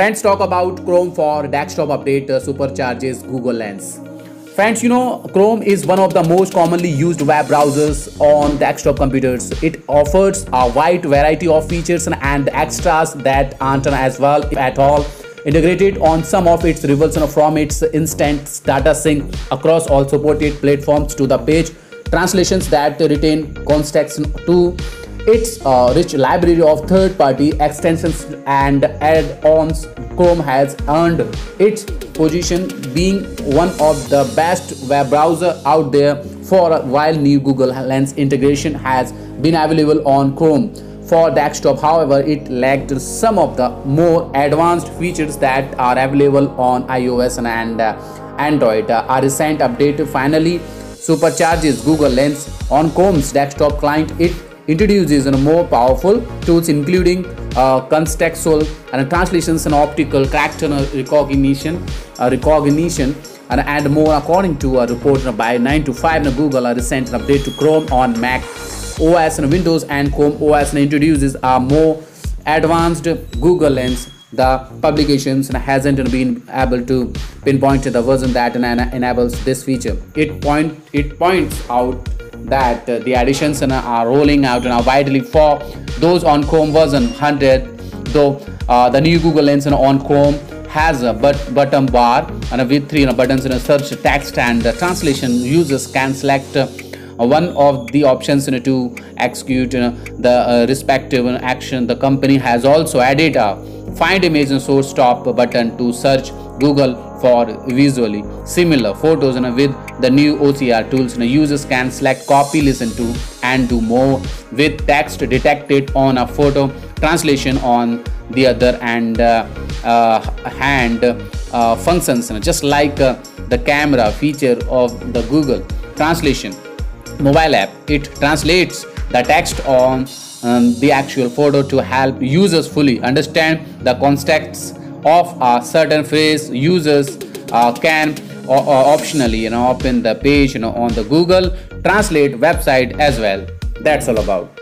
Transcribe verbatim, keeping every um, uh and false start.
Friends, talk about Chrome for desktop update supercharges Google Lens. Friends, you know, Chrome is one of the most commonly used web browsers on desktop computers. It offers a wide variety of features and extras that aren't as well, if at all, integrated on some of its rivals from its instant data sync across all supported platforms to the page translations that retain context to its uh, rich library of third-party extensions and add-ons. Chrome has earned its position being one of the best web browser out there for a while. New Google Lens integration has been available on Chrome for desktop. However, it lacked some of the more advanced features that are available on iOS and, and uh, Android. Uh, a recent update finally supercharges Google Lens on Chrome's desktop client. It introduces more powerful tools including uh, contextual and translations and optical character recognition, uh, recognition and, and more, according to a report by nine to five. Google a recent update to Chrome on Mac O S and Windows and Chrome O S introduces a more advanced Google Lens. The publications hasn't been able to pinpoint the version that enables this feature. It point it points out that uh, the additions uh, are rolling out now uh, widely for those on Chrome version one hundred, though uh, the new Google Lens uh, on Chrome has a but button bar and uh, with three uh, buttons and uh, search, text and uh, translation. Users can select uh, one of the options uh, to execute uh, the uh, respective uh, action. The company has also added a find image and source stop button to search Google for visually similar photos, and with the new O C R tools, users can select copy, listen to and do more with text detected on a photo, translation on the other and uh, uh, hand uh, functions just like uh, the camera feature of the Google Translation mobile app. It translates the text on um, the actual photo to help users fully understand the context of a certain phrase. Users uh, can uh, uh, optionally you know open the page you know on the Google Translate website as well. That's all about.